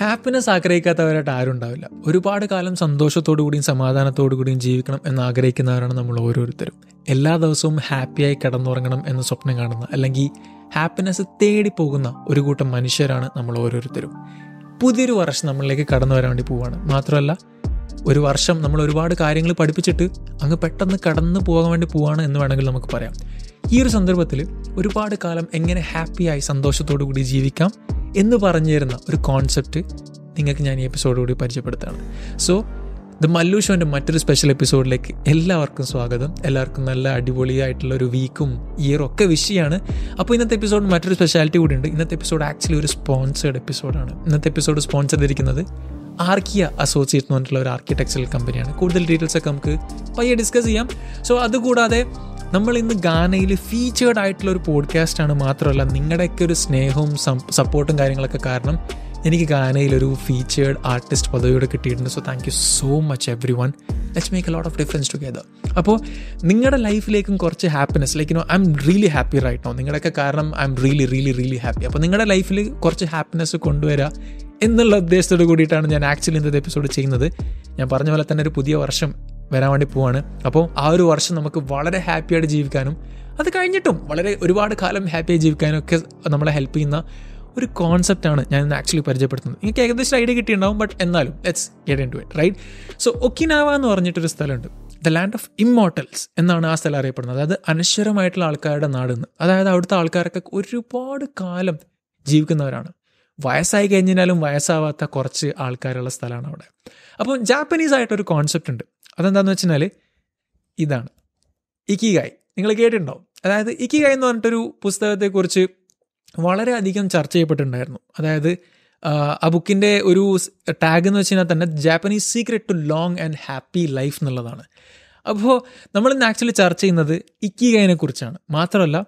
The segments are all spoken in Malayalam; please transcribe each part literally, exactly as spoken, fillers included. ഹാപ്പിനെസ് ആഗ്രഹിക്കാത്തവരായിട്ട് ആരും ഉണ്ടാവില്ല. ഒരുപാട് കാലം സന്തോഷത്തോടു കൂടിയും സമാധാനത്തോടു കൂടിയും ജീവിക്കണം എന്നാഗ്രഹിക്കുന്നവരാണ് നമ്മൾ ഓരോരുത്തരും. എല്ലാ ദിവസവും ഹാപ്പിയായി കിടന്നുറങ്ങണം എന്ന സ്വപ്നം കാണുന്ന അല്ലെങ്കിൽ ഹാപ്പിനെസ് തേടി പോകുന്ന ഒരു കൂട്ടം മനുഷ്യരാണ് നമ്മൾ ഓരോരുത്തരും. പുതിയൊരു വർഷം നമ്മളിലേക്ക് കടന്നു വരാൻ വേണ്ടി പോവുകയാണ്. മാത്രമല്ല ഒരു വർഷം നമ്മൾ ഒരുപാട് കാര്യങ്ങൾ പഠിപ്പിച്ചിട്ട് അങ്ങ് പെട്ടെന്ന് കടന്നു പോകാൻ വേണ്ടി പോവുകയാണ് എന്ന് വേണമെങ്കിൽ നമുക്ക് പറയാം. ഈ ഒരു സന്ദർഭത്തിൽ ഒരുപാട് കാലം എങ്ങനെ ഹാപ്പിയായി സന്തോഷത്തോടു കൂടി ജീവിക്കാം എന്ന് പറഞ്ഞു തരുന്ന ഒരു കോൺസെപ്റ്റ് നിങ്ങൾക്ക് ഞാൻ ഈ എപ്പിസോഡുകൂടി പരിചയപ്പെടുത്തുകയാണ്. സോ ദ മല്ലു ഷോൻ്റെ മറ്റൊരു സ്പെഷ്യൽ എപ്പിസോഡിലേക്ക് എല്ലാവർക്കും സ്വാഗതം. എല്ലാവർക്കും നല്ല അടിപൊളിയായിട്ടുള്ള ഒരു വീക്കും ഇയറും ഒക്കെ വിഷയമാണ്. അപ്പോൾ ഇന്നത്തെ എപ്പിസോഡ് മറ്റൊരു സ്പെഷ്യാലിറ്റി കൂടി ഉണ്ട്. ഇന്നത്തെ എപ്പിസോഡ് ആക്ച്വലി ഒരു സ്പോൺസേഡ് എപ്പിസോഡാണ്. ഇന്നത്തെ എപ്പിസോഡ് സ്പോൺസർ ചെയ്തിരിക്കുന്നത് ആർക്കിയ അസോസിയേറ്റ് എന്ന് പറഞ്ഞിട്ടുള്ള ഒരു ആർക്കിടെക്ചറൽ കമ്പനിയാണ്. കൂടുതൽ ഡീറ്റെയിൽസ് ഒക്കെ നമുക്ക് പയ്യെ ഡിസ്കസ് ചെയ്യാം. സോ അതുകൂടാതെ നമ്മൾ ഇന്ന് ഗാനയിൽ ഫീച്ചേർഡ് ആയിട്ടുള്ള ഒരു പോഡ്കാസ്റ്റാണ്. മാത്രമല്ല നിങ്ങളുടെയൊക്കെ ഒരു സ്നേഹവും സപ്പോർട്ടും കാര്യങ്ങളൊക്കെ കാരണം എനിക്ക് ഗാനയിലൊരു ഫീച്ചേർഡ് ആർട്ടിസ്റ്റ് പദവിയോടെ കിട്ടിയിട്ടുണ്ട്. So thank you so much everyone. Let's make a lot of difference together. അപ്പോൾ നിങ്ങളുടെ ലൈഫിലേക്കും കുറച്ച് happiness like know I'm really happy right now. നിങ്ങളുടെയൊക്കെ കാരണം I'm really really really happy. അപ്പോൾ നിങ്ങളുടെ ലൈഫിൽ കുറച്ച് ഹാപ്പിനെസ് കൊണ്ടുവരിക എന്നുള്ള ഉദ്ദേശത്തോട് കൂടിയിട്ടാണ് ഞാൻ ആക്ച്വലി ഇന്നത്തെ എപ്പിസോഡ് ചെയ്യുന്നത്. ഞാൻ പറഞ്ഞ പോലെ തന്നെ ഒരു പുതിയ വർഷം വരാൻ വേണ്ടി പോവാണ്. അപ്പോൾ ആ ഒരു വർഷം നമുക്ക് വളരെ ഹാപ്പിയായിട്ട് ജീവിക്കാനും അത് കഴിഞ്ഞിട്ടും വളരെ ഒരുപാട് കാലം ഹാപ്പിയായി ജീവിക്കാനും ഒക്കെ നമ്മളെ ഹെൽപ്പ് ചെയ്യുന്ന ഒരു കോൺസെപ്റ്റാണ് ഞാൻ ഇന്ന് ആക്ച്വലി പരിചയപ്പെടുത്തുന്നത്. നിങ്ങൾക്ക് ഏകദേശം ഐഡിയ കിട്ടിയിട്ടുണ്ടാവും, ബട്ട് എന്നാലും let's get into it right. So Okinawa എന്ന് പറഞ്ഞിട്ടൊരു സ്ഥലമുണ്ട്. ദ ലാൻഡ് ഓഫ് ഇമ്മോർട്ടൽസ് എന്നാണ് ആ സ്ഥലം അറിയപ്പെടുന്നത്. അതായത് അനശ്വരമായിട്ടുള്ള ആൾക്കാരുടെ നാടെന്ന്. അതായത് അവിടുത്തെ ആൾക്കാരൊക്കെ ഒരുപാട് കാലം ജീവിക്കുന്നവരാണ്. വയസ്സായി കഴിഞ്ഞാലും വയസ്സാവാത്ത കുറച്ച് ആൾക്കാരുള്ള സ്ഥലമാണ് അവിടെ. അപ്പോൾ ജാപ്പനീസ് ആയിട്ടൊരു കോൺസെപ്റ്റ് ഉണ്ട്. അതെന്താണെന്ന് വെച്ചാൽ ഇതാണ് ഇക്കിഗായി. നിങ്ങൾ കേട്ടിട്ടുണ്ടാവും. അതായത് ഇക്കിഗായി എന്ന് പറഞ്ഞിട്ടൊരു പുസ്തകത്തെക്കുറിച്ച് വളരെയധികം ചർച്ച ചെയ്യപ്പെട്ടിട്ടുണ്ടായിരുന്നു. അതായത് ആ ബുക്കിൻ്റെ ഒരു ടാഗ് എന്ന് വെച്ച് കഴിഞ്ഞാൽ തന്നെ Japanese secret to long and happy life എന്നുള്ളതാണ്. അപ്പോൾ നമ്മളിന്ന് ആക്ച്വലി ചർച്ച ചെയ്യുന്നത് ഇക്കിഗായിനെ കുറിച്ചാണ്. മാത്രമല്ല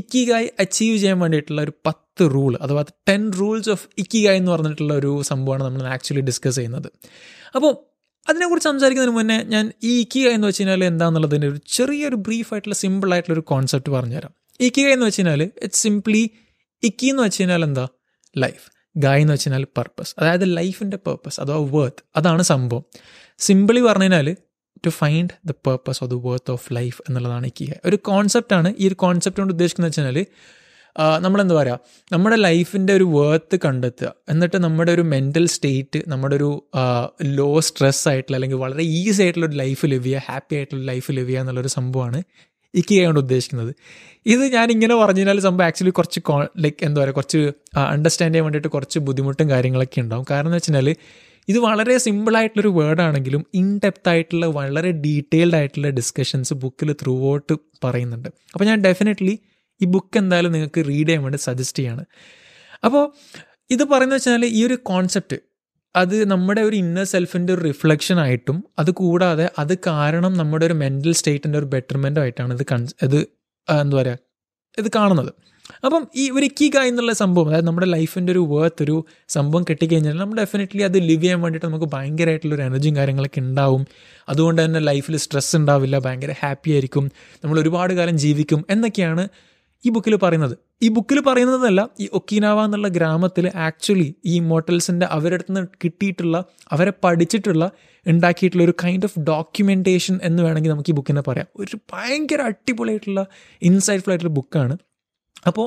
ഇക്കിഗായി അച്ചീവ് ചെയ്യാൻ വേണ്ടിയിട്ടുള്ള ഒരു പത്ത് റൂൾ അഥവാ ടെൻ റൂൾസ് ഓഫ് ഇക്കിഗായി എന്ന് പറഞ്ഞിട്ടുള്ള ഒരു സംഭവമാണ് നമ്മൾ ആക്ച്വലി ഡിസ്കസ് ചെയ്യുന്നത്. അപ്പോൾ അതിനെക്കുറിച്ച് സംസാരിക്കുന്നതിന് മുന്നേ ഞാൻ ഈ ഇക്കിഗായി എന്ന് വെച്ച് കഴിഞ്ഞാൽ എന്താണെന്നുള്ളതിൻ്റെ ഒരു ചെറിയൊരു ബ്രീഫായിട്ടുള്ള സിമ്പിളായിട്ടുള്ളൊരു കോൺസെപ്റ്റ് പറഞ്ഞുതരാം. ഇക്കിഗായി എന്ന് വെച്ച് കഴിഞ്ഞാൽ ഇറ്റ്സ് സിംപ്ലി ഇക്കി എന്ന് വെച്ച് കഴിഞ്ഞാൽ എന്താ ലൈഫ്, ഗായി എന്ന് വെച്ച് കഴിഞ്ഞാൽ പർപ്പസ്, അതായത് ലൈഫിൻ്റെ പർപ്പസ് അഥവാ വർത്ത്. അതാണ് സംഭവം. സിമ്പിളി പറഞ്ഞു കഴിഞ്ഞാൽ to find the purpose of the worth of life എന്നുള്ളതാണ് ഇക്കിഗായി. ഒരു കോൺസെപ്റ്റാണ്. ഈ ഒരു കോൺസെപ്റ്റ് കൊണ്ട് ഉദ്ദേശിക്കുന്നത് വെച്ച് കഴിഞ്ഞാൽ നമ്മളെന്താ പറയുക, നമ്മുടെ ലൈഫിൻ്റെ ഒരു വർത്ത് കണ്ടെത്തുക. എന്നിട്ട് നമ്മുടെ ഒരു മെൻ്റൽ സ്റ്റേറ്റ്, നമ്മുടെ ഒരു ലോ സ്ട്രെസ് ആയിട്ടുള്ള അല്ലെങ്കിൽ വളരെ ഈസി ആയിട്ടുള്ളൊരു ലൈഫ് ലിവ് ചെയ്യുക, ഹാപ്പി ആയിട്ടുള്ള ലൈഫ് ലിവ് ചെയ്യുക എന്നുള്ളൊരു സംഭവമാണ് ഇക്കിഗായി കൊണ്ട് ഉദ്ദേശിക്കുന്നത്. ഇത് ഞാനിങ്ങനെ പറഞ്ഞു കഴിഞ്ഞാൽ സംഭവം ആക്ച്വലി കുറച്ച് കോ ലൈക്ക് എന്താ പറയുക കുറച്ച് അണ്ടർസ്റ്റാൻഡ് ചെയ്യാൻ വേണ്ടിയിട്ട് കുറച്ച് ബുദ്ധിമുട്ടും കാര്യങ്ങളൊക്കെ ഉണ്ടാകും. കാരണം എന്ന് വെച്ച് കഴിഞ്ഞാൽ ഇത് വളരെ സിമ്പിളായിട്ടുള്ളൊരു വേർഡാണെങ്കിലും ഇൻഡെപ്ത് ആയിട്ടുള്ള വളരെ ഡീറ്റെയിൽഡ് ആയിട്ടുള്ള ഡിസ്കഷൻസ് ബുക്കിൽ ത്രൂ ഔട്ട് പറയുന്നുണ്ട്. അപ്പോൾ ഞാൻ ഡെഫിനറ്റ്ലി ഈ ബുക്ക് എന്തായാലും നിങ്ങൾക്ക് റീഡ് ചെയ്യാൻ വേണ്ടി സജസ്റ്റ് ചെയ്യാണ്. അപ്പോൾ ഇത് പറയുന്നത് വെച്ചാൽ ഈ ഒരു കോൺസെപ്റ്റ് അത് നമ്മുടെ ഒരു ഇന്നർ സെൽഫിൻ്റെ ഒരു റിഫ്ലക്ഷനായിട്ടും അതുകൂടാതെ അത് കാരണം നമ്മുടെ ഒരു മെൻ്റൽ സ്റ്റേറ്റിൻ്റെ ഒരു ബെറ്റർമെൻറ്റും ആയിട്ടാണ് ഇത് കൺ ഇത് എന്താ പറയുക ഇത് കാണുന്നത്. അപ്പം ഈ ഒരു ഇക്കിഗായി എന്നുള്ള സംഭവം, അതായത് നമ്മുടെ ലൈഫിൻ്റെ ഒരു വർത്ത് ഒരു സംഭവം കിട്ടിക്കഴിഞ്ഞാൽ നമ്മൾ ഡെഫിനറ്റ്ലി അത് ലിവ് ചെയ്യാൻ വേണ്ടിയിട്ട് നമുക്ക് ഭയങ്കരമായിട്ടുള്ളൊരു എനർജിയും കാര്യങ്ങളൊക്കെ ഉണ്ടാവും. അതുകൊണ്ട് തന്നെ ലൈഫിൽ സ്ട്രെസ് ഉണ്ടാവില്ല, ഭയങ്കര ഹാപ്പി ആയിരിക്കും, നമ്മൾ ഒരുപാട് കാലം ജീവിക്കും എന്നൊക്കെയാണ് ഈ ബുക്കിൽ പറയുന്നത്. ഈ ബുക്കിൽ പറയുന്നതല്ല, ഈ ഒക്കിനാവ എന്നുള്ള ഗ്രാമത്തിൽ ആക്ച്വലി ഈ ഇമ്മോർട്ടൽസിൻ്റെ അവരുടെ നിന്ന് കിട്ടിയിട്ടുള്ള അവരെ പഠിച്ചിട്ടുള്ള ഉണ്ടാക്കിയിട്ടുള്ള ഒരു കൈൻഡ് ഓഫ് ഡോക്യുമെൻറ്റേഷൻ എന്ന് വേണമെങ്കിൽ നമുക്ക് ഈ ബുക്കിനെ പറയാം. ഒരു ഭയങ്കര അടിപൊളിയായിട്ടുള്ള ഇൻസൈറ്റ്ഫുൾ ആയിട്ടുള്ള ബുക്കാണ്. അപ്പോൾ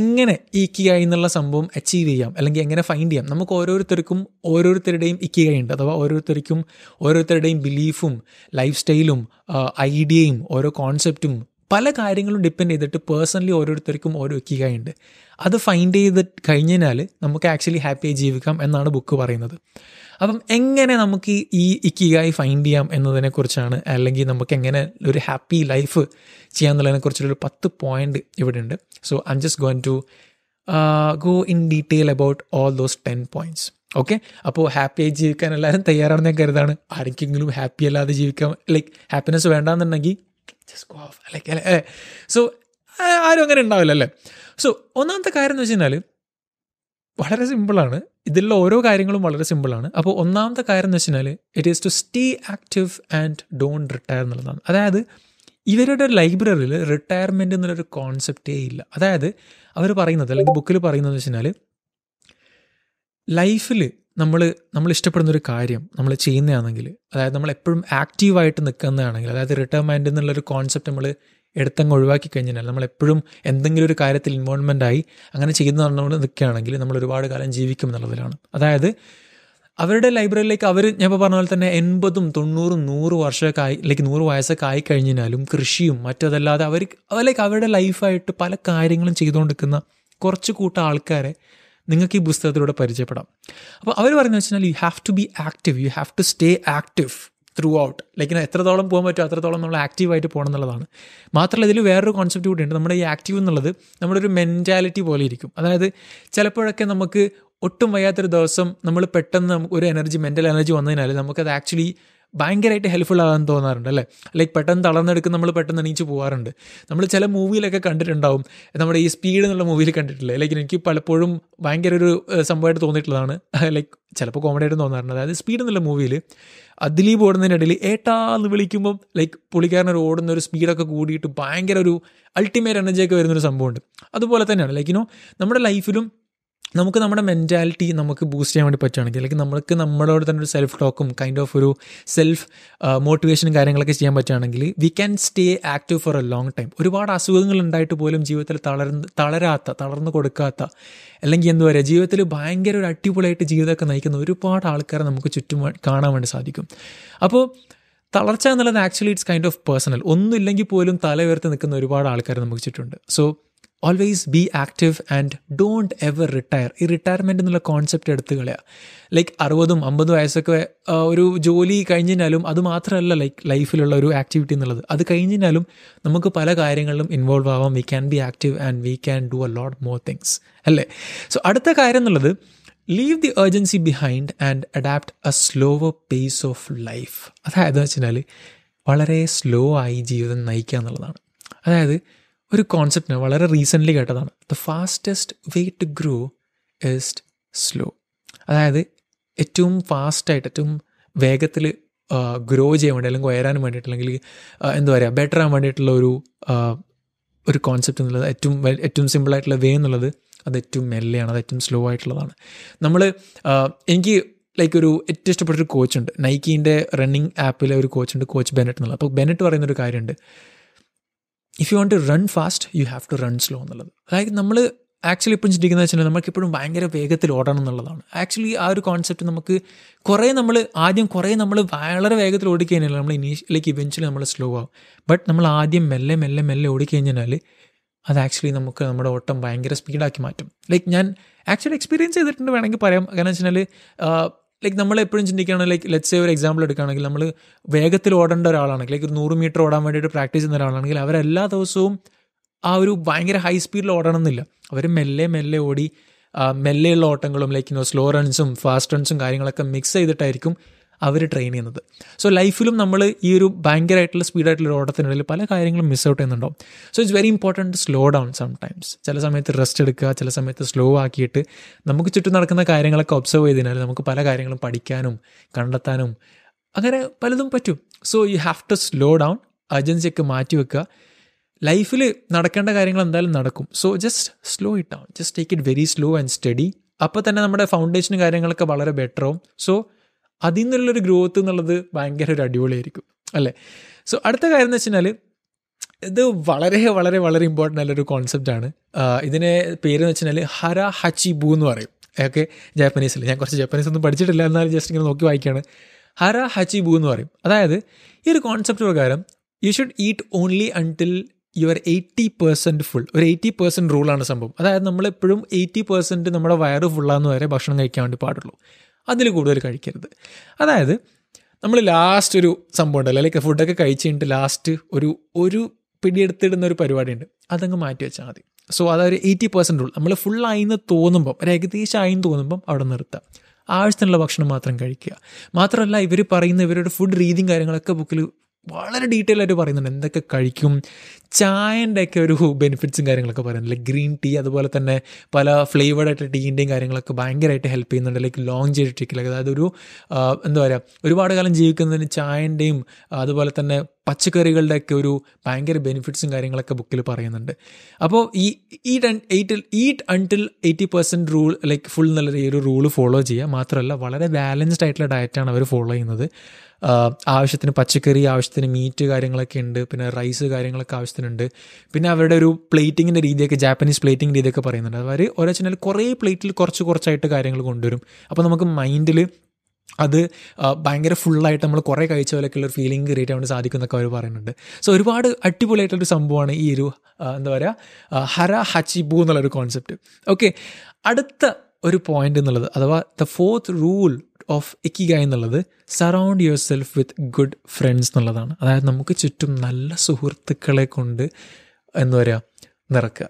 എങ്ങനെ ഈ ഇക്കിഗായി എന്നുള്ള സംഭവം അച്ചീവ് ചെയ്യാം അല്ലെങ്കിൽ എങ്ങനെ ഫൈൻഡ് ചെയ്യാം? നമുക്ക് ഓരോരുത്തർക്കും ഓരോരുത്തരുടെയും ഇക്കിഗായി ഉണ്ട്. അഥവാ ഓരോരുത്തർക്കും ഓരോരുത്തരുടെയും ബിലീഫും ലൈഫ് സ്റ്റൈലും ഐഡിയയും ഓരോ കോൺസെപ്റ്റും പല കാര്യങ്ങളും ഡിപ്പെൻഡ് ചെയ്തിട്ട് പേഴ്സണലി ഓരോരുത്തർക്കും ഓരോ ഇക്കിഗായി ഉണ്ട്. അത് ഫൈൻഡ് ചെയ്ത് കഴിഞ്ഞാൽ നമുക്ക് ആക്ച്വലി ഹാപ്പിയായി ജീവിക്കാം എന്നാണ് ബുക്ക് പറയുന്നത്. അപ്പം എങ്ങനെ നമുക്ക് ഈ ഇക്കിഗായി ഫൈൻഡ് ചെയ്യാം എന്നതിനെക്കുറിച്ചാണ് അല്ലെങ്കിൽ നമുക്ക് എങ്ങനെ ഒരു ഹാപ്പി ലൈഫ് ചെയ്യാമെന്നുള്ളതിനെക്കുറിച്ചുള്ളൊരു പത്ത് പോയിൻ്റ് ഇവിടെ ഉണ്ട്. So I M just going to go in detail about all those ten points. Okay, അപ്പോൾ ഹാപ്പിയായി ജീവിക്കാൻ എല്ലാവരും തയ്യാറാണെന്ന് ഞാൻ കരുതാണ്. ആരെങ്കിലും ഹാപ്പി അല്ലാതെ ജീവിക്കാൻ ലൈക്ക് ഹാപ്പിനെസ് വേണ്ടാന്നുണ്ടെങ്കിൽ ജസ്റ്റ് ഗോ ഓഫ് ലൈക്ക് അല്ലേ. സോ ആരും അങ്ങനെ ഉണ്ടാവില്ല അല്ലേ. സോ ഒന്നാമത്തെ കാര്യം എന്ന് വെച്ച് കഴിഞ്ഞാൽ വളരെ സിമ്പിളാണ്. ഇതിലുള്ള ഓരോ കാര്യങ്ങളും വളരെ സിമ്പിളാണ്. അപ്പോൾ ഒന്നാമത്തെ കാര്യം എന്ന് വെച്ച് കഴിഞ്ഞാൽ it is to stay active and don't retire എന്നുള്ളതാണ്. അതായത് ഇവരുടെ ലൈബ്രറിയിൽ റിട്ടയർമെൻ്റ് എന്നുള്ളൊരു കോൺസെപ്റ്റേ ഇല്ല. അതായത് അവർ പറയുന്നത് അല്ലെങ്കിൽ ബുക്കിൽ പറയുന്നതെന്ന് വെച്ച് കഴിഞ്ഞാൽ ലൈഫിൽ നമ്മൾ നമ്മൾ ഇഷ്ടപ്പെടുന്നൊരു കാര്യം നമ്മൾ ചെയ്യുന്നതാണെങ്കിൽ, അതായത് നമ്മളെപ്പോഴും ആക്റ്റീവായിട്ട് നിൽക്കുന്നതാണെങ്കിൽ, അതായത് റിട്ടേൺ മൈൻഡ് എന്നുള്ളൊരു കോൺസെപ്റ്റ് നമ്മൾ എടുത്തങ്ങ് ഒഴിവാക്കി കഴിഞ്ഞാൽ, നമ്മളെപ്പോഴും എന്തെങ്കിലും ഒരു കാര്യത്തിൽ ഇൻവോൾവ്മെൻ്റ് ആയി അങ്ങനെ ചെയ്യുന്നതുകൊണ്ട് നിൽക്കുകയാണെങ്കിൽ നമ്മൾ ഒരുപാട് കാലം ജീവിക്കും എന്നുള്ളതിലാണ്. അതായത് അവരുടെ ലൈബ്രറിയിലേക്ക് അവർ ഞാൻ ഇപ്പോൾ പറഞ്ഞ പോലെ തന്നെ എൺപതും തൊണ്ണൂറും നൂറ് വർഷമൊക്കെ ആയി, ലൈക്ക് നൂറ് വയസ്സൊക്കെ ആയി കഴിഞ്ഞാലും കൃഷിയും മറ്റതല്ലാതെ അവർ ലൈക്ക് അവരുടെ ലൈഫായിട്ട് പല കാര്യങ്ങളും ചെയ്തുകൊണ്ടിരിക്കുന്ന കുറച്ച് കൂട്ടം ആൾക്കാരെ നിങ്ങൾക്ക് ഈ പുസ്തകത്തിലൂടെ പരിചയപ്പെടാം. അപ്പോൾ അവർ പറഞ്ഞു വെച്ചാൽ you have to be active, you have to stay active throughout. Like എത്രത്തോളം പോകാൻ പറ്റുമോ അത്രത്തോളം നമ്മൾ ആക്റ്റീവായിട്ട് പോകണം എന്നുള്ളതാണ്. മാത്രമല്ല ഇതിൽ വേറൊരു കോൺസെപ്റ്റ് കൂടിയുണ്ട്. നമ്മുടെ ഈ ആക്റ്റീവ് എന്നുള്ളത് നമ്മുടെ ഒരു മെൻറ്റാലിറ്റി പോലെ ഇരിക്കും. അതായത് ചിലപ്പോഴൊക്കെ നമുക്ക് ഒട്ടും വയ്യാത്തൊരു ദിവസം നമ്മൾ പെട്ടെന്ന് ഒരു എനർജി, മെൻ്റൽ എനർജി വന്നതിനാൽ നമുക്കത് ആക്ച്വലി ഭയങ്കരമായിട്ട് ഹെൽപ്ഫുൾ ആകാൻ തോന്നാറുണ്ട് അല്ലേ. ലൈക്ക് പെട്ടെന്ന് തളർന്നെടുക്കും, നമ്മൾ പെട്ടെന്ന് എണീച്ച് പോകാറുണ്ട്. നമ്മൾ ചില മൂവിയിലൊക്കെ കണ്ടിട്ടുണ്ടാവും, നമ്മുടെ ഈ സ്പീഡ് എന്നുള്ള മൂവിയിൽ കണ്ടിട്ടില്ലേ. ലൈക്ക് എനിക്ക് പലപ്പോഴും ഭയങ്കര ഒരു സംഭവമായിട്ട് തോന്നിയിട്ടുള്ളതാണ്, ലൈക്ക് ചിലപ്പോൾ കോമഡിയായിട്ട് തോന്നാറുണ്ട്. അതായത് സ്പീഡ് എന്നുള്ള മൂവിയിൽ അതിലീപ് ഓടുന്നതിനിടയിൽ ഏട്ടാ എന്ന് വിളിക്കുമ്പോൾ ലൈക്ക് പുള്ളിക്കാരനൊരു ഓടുന്ന ഒരു സ്പീഡൊക്കെ കൂടിയിട്ട് ഭയങ്കര ഒരു അൾട്ടിമേറ്റ് എനർജിയൊക്കെ വരുന്നൊരു സംഭവമുണ്ട്. അതുപോലെ തന്നെയാണ് ലൈക്ക് യുനോ നമ്മുടെ ലൈഫിലും നമുക്ക് നമ്മുടെ മെൻറ്റാലിറ്റി നമുക്ക് ബൂസ്റ്റ് ചെയ്യാൻ വേണ്ടി പറ്റുകയാണെങ്കിൽ, അല്ലെങ്കിൽ നമുക്ക് നമ്മളോട് തന്നെ ഒരു സെൽഫ് ടോക്കും കൈൻഡ് ഓഫ് ഒരു സെൽഫ് മോട്ടിവേഷനും കാര്യങ്ങളൊക്കെ ചെയ്യാൻ പറ്റുകയാണെങ്കിൽ we can stay active for a long time. ഒരുപാട് അസുഖങ്ങൾ ഉണ്ടായിട്ട് പോലും ജീവിതത്തിൽ തളർന്ന് തളരാത്ത തളർന്നു കൊടുക്കാത്ത, അല്ലെങ്കിൽ എന്താ പറയുക, ജീവിതത്തിൽ ഭയങ്കര ഒരു അടിപൊളിയായിട്ട് ജീവിതമൊക്കെ നയിക്കുന്ന ഒരുപാട് ആൾക്കാരെ നമുക്ക് ചുറ്റും കാണാൻ വേണ്ടി സാധിക്കും. അപ്പോൾ തളർച്ച എന്നുള്ളത് actually it's kind of personal. ഒന്നുമില്ലെങ്കിൽ പോലും തല ഉയർത്തി നിൽക്കുന്ന ഒരുപാട് ആൾക്കാർ നമുക്ക് ചുറ്റുമുണ്ട്. So always be active and don't ever retire. ഈ റിട്ടയർമെൻ്റ് എന്നുള്ള കോൺസെപ്റ്റ് എടുത്തു കളയാ. ലൈക്ക് അറുപതും അമ്പതും വയസ്സൊക്കെ ഒരു ജോലി കഴിഞ്ഞാലും അത് മാത്രമല്ല ലൈക്ക് ലൈഫിലുള്ള ഒരു ആക്ടിവിറ്റി എന്നുള്ളത്. അത് കഴിഞ്ഞാലും നമുക്ക് പല കാര്യങ്ങളിലും ഇൻവോൾവ് ആവാം. We can be active and we can do a lot more things അല്ലേ. സോ അടുത്ത കാര്യം എന്നുള്ളത് leave the urgency behind and adapt a slower pace of life. അതായത് വെച്ചാൽ വളരെ സ്ലോ ആയി ജീവിതം നയിക്കുക എന്നുള്ളതാണ്. അതായത് ഒരു കോൺസെപ്റ്റ് ഞാൻ വളരെ റീസെൻ്റ്ലി കേട്ടതാണ്, the fastest way to grow is slow. അതായത് ഏറ്റവും ഫാസ്റ്റായിട്ട് ഏറ്റവും വേഗത്തിൽ ഗ്രോ ചെയ്യാൻ വേണ്ടി, അല്ലെങ്കിൽ ഉയരാൻ വേണ്ടിയിട്ട്, അല്ലെങ്കിൽ എന്താ പറയുക, ബെറ്റർ ആകാൻ വേണ്ടിയിട്ടുള്ള ഒരു ഒരു കോൺസെപ്റ്റ് എന്നുള്ളത് ഏറ്റവും ഏറ്റവും സിമ്പിളായിട്ടുള്ള വേ എന്നുള്ളത് അത് ഏറ്റവും മെല്ലെയാണ്, അത് ഏറ്റവും സ്ലോ ആയിട്ടുള്ളതാണ്. നമ്മൾ എനിക്ക് ലൈക്ക് ഒരു ഏറ്റവും ഇഷ്ടപ്പെട്ടൊരു കോച്ചുണ്ട്, നൈക്കീൻ്റെ റണ്ണിങ് ആപ്പിലെ ഒരു കോച്ചുണ്ട്, കോച്ച് ബെനറ്റ് എന്നുള്ളത്. അപ്പോൾ ബെനറ്റ് പറയുന്നൊരു കാര്യമുണ്ട്, if you want to run fast you have to run slow എന്നുള്ളത്. അതായത് നമ്മൾ ആക്ച്വലി ഇപ്പം ചിന്തിക്കുന്നത് വെച്ചാൽ നമുക്കിപ്പോഴും ഭയങ്കര വേഗത്തിൽ ഓടണം എന്നുള്ളതാണ്. ആക്ച്വലി ആ ഒരു കോൺസെപ്റ്റ് നമുക്ക് കുറേ നമ്മൾ ആദ്യം കുറേ നമ്മൾ വളരെ വേഗത്തിൽ ഓടിക്കഴിഞ്ഞാൽ നമ്മൾ ഇനീഷ്യലേക്ക് ഇവൻച്വലി നമ്മൾ സ്ലോ ആവും. ബട്ട് നമ്മൾ ആദ്യം മെല്ലെ മെല്ലെ മെല്ലെ ഓടിക്കഴിഞ്ഞാൽ അത് ആക്ച്വലി നമുക്ക് നമ്മുടെ ഓട്ടം ഭയങ്കര സ്പീഡാക്കി മാറ്റും. ലൈക്ക് ഞാൻ ആക്ച്വലി എക്സ്പീരിയൻസ് ചെയ്തിട്ടുണ്ട് വേണമെങ്കിൽ പറയാം. കാരണം വെച്ചാൽ ലൈക്ക് നമ്മളെപ്പോഴും ചിന്തിക്കുകയാണെങ്കിൽ, ലൈക്ക് ലെറ്റ്സ് ഒരു എക്സാമ്പിൾ എടുക്കുകയാണെങ്കിൽ, നമ്മൾ വേഗത്തിൽ ഓടേണ്ട ഒരാളാണെങ്കിൽ, ലൈക്ക് ഒരു നൂറ് മീറ്റർ ഓടാൻ വേണ്ടിയിട്ട് പ്രാക്ടീസ് ചെയ്യുന്ന ഒരാളാണെങ്കിൽ അവരെല്ലാ ദിവസവും ആ ഒരു ഭയങ്കര ഹൈ സ്പീഡിൽ ഓടണം എന്നില്ല. അവർ മെല്ലെ മെല്ലെ ഓടി മെല്ലെയുള്ള ഓട്ടങ്ങളും ലൈക്ക് സ്ലോ റൺസും ഫാസ്റ്റ് റൺസും കാര്യങ്ങളൊക്കെ മിക്സ് ചെയ്തിട്ടായിരിക്കും അവർ ട്രെയിൻ ചെയ്യുന്നത്. സോ ലൈഫിലും നമ്മൾ ഈ ഒരു ഭയങ്കരമായിട്ടുള്ള സ്പീഡായിട്ടുള്ള ഓട്ടത്തിനിടയിൽ പല കാര്യങ്ങളും മിസ് ഔട്ട് ചെയ്യുന്നുണ്ടാവും. So it's very important slow down sometimes. ചില സമയത്ത് റെസ്റ്റ് എടുക്കുക, ചില സമയത്ത് സ്ലോ ആക്കിയിട്ട് നമുക്ക് ചുറ്റും നടക്കുന്ന കാര്യങ്ങളൊക്കെ ഒബ്സർവ് ചെയ്തതിനാൽ നമുക്ക് പല കാര്യങ്ങളും പഠിക്കാനും കണ്ടെത്താനും അങ്ങനെ പലതും പറ്റും. So you have to slow down, ഏർജൻസിയൊക്കെ മാറ്റി വെക്കുക. ലൈഫിൽ നടക്കേണ്ട കാര്യങ്ങൾ എന്തായാലും നടക്കും. So just slow it down, just take it very slow and steady. അപ്പോൾ തന്നെ നമ്മുടെ ഫൗണ്ടേഷനും കാര്യങ്ങളൊക്കെ വളരെ ബെറ്ററാവും. സോ അതിൽ നിന്നുള്ളൊരു ഗ്രോത്ത് എന്നുള്ളത് ഭയങ്കര ഒരു അടിപൊളിയായിരിക്കും അല്ലേ. സോ അടുത്ത കാര്യം എന്ന് വെച്ചാൽ ഇത് വളരെ വളരെ വളരെ ഇമ്പോർട്ടൻ്റ് ആയിട്ടുള്ളൊരു കോൺസെപ്റ്റാണ്. ഇതിനെ പേര് എന്ന് വെച്ചാൽ ഹര ഹച്ചിബു എന്ന് പറയും. ഓക്കെ, ജാപ്പനീസിൽ ഞാൻ കുറച്ച് ജാപ്പനീസ് ഒന്നും പഠിച്ചിട്ടില്ല, എന്നാലും ജസ്റ്റ് ഇങ്ങനെ നോക്കി വായിക്കുകയാണ്. ഹര ഹച്ചിബു എന്ന് പറയും. അതായത് ഈ ഒരു കോൺസെപ്റ്റ് പ്രകാരം you should eat only until your eighty percent full. ഒരു എയ്റ്റി പെർസെൻറ്റ് റൂളാണ് സംഭവം. അതായത് നമ്മളെപ്പോഴും എയ്റ്റി പെർസെൻറ്റ് നമ്മുടെ വയറ് ഫുള്ളാന്ന് വരെ ഭക്ഷണം കഴിക്കാൻ വേണ്ടി പാടുള്ളൂ, അതിൽ കൂടുതൽ കഴിക്കരുത്. അതായത് നമ്മൾ ലാസ്റ്റ് ഒരു സംഭവം ഉണ്ടല്ലോ, ലൈക്ക് ഫുഡൊക്കെ കഴിച്ച് കഴിഞ്ഞിട്ട് ലാസ്റ്റ് ഒരു ഒരു പിടിയെടുത്തിടുന്ന ഒരു പരിപാടിയുണ്ട്, അതങ്ങ് മാറ്റി വെച്ചാൽ മതി. സോ അതൊരു എയ്റ്റി പെർസെൻറ്റ് റൂൾ. നമ്മൾ ഫുള്ളായിന്ന് തോന്നുമ്പം, ഒരു ഏകദേശം ആയിന്ന് തോന്നുമ്പം അവിടെ നിർത്താം. ആവശ്യത്തിനുള്ള ഭക്ഷണം മാത്രം കഴിക്കുക. മാത്രമല്ല ഇവർ പറയുന്ന ഇവരുടെ ഫുഡ് രീതിയും കാര്യങ്ങളൊക്കെ ബുക്കിൽ വളരെ ഡീറ്റെയിൽ ആയിട്ട് പറയുന്നുണ്ട്, എന്തൊക്കെ കഴിക്കും. ചായൻ്റെ ഒക്കെ ഒരു ബെനിഫിറ്റ്സും കാര്യങ്ങളൊക്കെ പറയുന്നുണ്ട്. ലൈക്ക് ഗ്രീൻ ടീ, അതുപോലെ തന്നെ പല ഫ്ലേവേഡ് ആയിട്ടുള്ള ടീൻ്റെയും കാര്യങ്ങളൊക്കെ ഭയങ്കരമായിട്ട് ഹെൽപ്പ് ചെയ്യുന്നുണ്ട്. ലൈക്ക് ലോങ് ജേറ്റിക്കൽ, അതായത് ഒരു എന്താ പറയുക, ഒരുപാട് കാലം ജീവിക്കുന്നതിന് ചായൻ്റെയും അതുപോലെ തന്നെ പച്ചക്കറികളുടെയൊക്കെ ഒരു ഭയങ്കര ബെനിഫിറ്റ്സും കാര്യങ്ങളൊക്കെ ബുക്കിൽ പറയുന്നുണ്ട്. അപ്പോൾ ഈ ഈറ്റ് ആൻഡ് എയ്റ്റിൽ eat until eighty percent rule like full എന്നുള്ള ഈ ഒരു റൂള് ഫോളോ ചെയ്യുക. മാത്രമല്ല വളരെ ബാലൻസ്ഡ് ആയിട്ടുള്ള ഡയറ്റാണ് അവർ ഫോളോ ചെയ്യുന്നത്. ആവശ്യത്തിന് പച്ചക്കറി, ആവശ്യത്തിന് മീറ്റ് കാര്യങ്ങളൊക്കെ ഉണ്ട്, പിന്നെ റൈസ് കാര്യങ്ങളൊക്കെ ആവശ്യത്തിനുണ്ട്. പിന്നെ അവരുടെ ഒരു പ്ലേറ്റിങ്ങിൻ്റെ രീതിയൊക്കെ ജാപ്പനീസ് പ്ലേറ്റിംഗ് രീതിയൊക്കെ പറയുന്നുണ്ട്. അവർ ഓരോ ചാനൽ കുറേ പ്ലേറ്റിൽ കുറച്ച് കുറച്ചായിട്ട് കാര്യങ്ങൾ കൊണ്ടുവരും. അപ്പോൾ നമുക്ക് മൈൻഡിൽ അത് ഭയങ്കര ഫുള്ളായിട്ട് നമ്മൾ കുറേ കഴിച്ച പോലെയൊക്കെ ഉള്ളൊരു ഫീലിംഗ് ക്രിയേറ്റ് ആവേണ്ടി സാധിക്കുന്നൊക്കെ അവർ പറയുന്നുണ്ട്. സോ ഒരുപാട് അടിപൊളിയായിട്ടൊരു സംഭവമാണ് ഈ ഒരു എന്താ പറയുക ഹര ഹച്ചിബു എന്നുള്ളൊരു കോൺസെപ്റ്റ്. ഓക്കെ, അടുത്ത ഒരു പോയിൻ്റ് എന്നുള്ളത് അഥവാ the fourth rule of ikigai എന്നുള്ളത് surround yourself with good friends എന്നുള്ളതാണ്. അതായത് നമുക്ക് ചുറ്റും നല്ല സുഹൃത്തുക്കളെ കൊണ്ട് എന്താ പറയുക നിറക്കുക,